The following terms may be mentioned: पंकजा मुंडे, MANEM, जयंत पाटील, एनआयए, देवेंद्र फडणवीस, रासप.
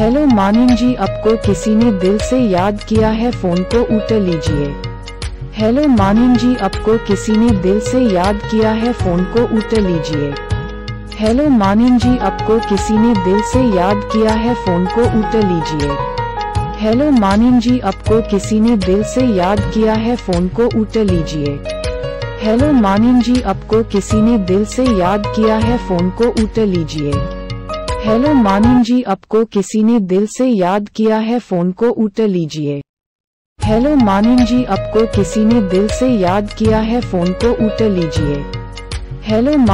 Hello मानेम जी, आपको किसी ने दिल से याद किया है, फोन को उठा लीजिए। हेलो मानेम जी, आपको किसी ने दिल से याद किया है, फोन को उठा लीजिए। हेलो मानेम जी, आपको किसी ने दिल से याद किया है, फोन को उठा लीजिए। हेलो मानेम जी, आपको किसी ने दिल से याद किया है, फोन को उठा लीजिए। हेलो मानेम जी, आपको किसी ने दिल से याद किया है, फोन को उठा लीजिए। हेलो मानेम जी, आपको किसी ने दिल से याद किया है, फोन को उठा लीजिए। हेलो मानेम जी, आपको किसी ने दिल से याद किया है, फोन को उठा लीजिए। हेलो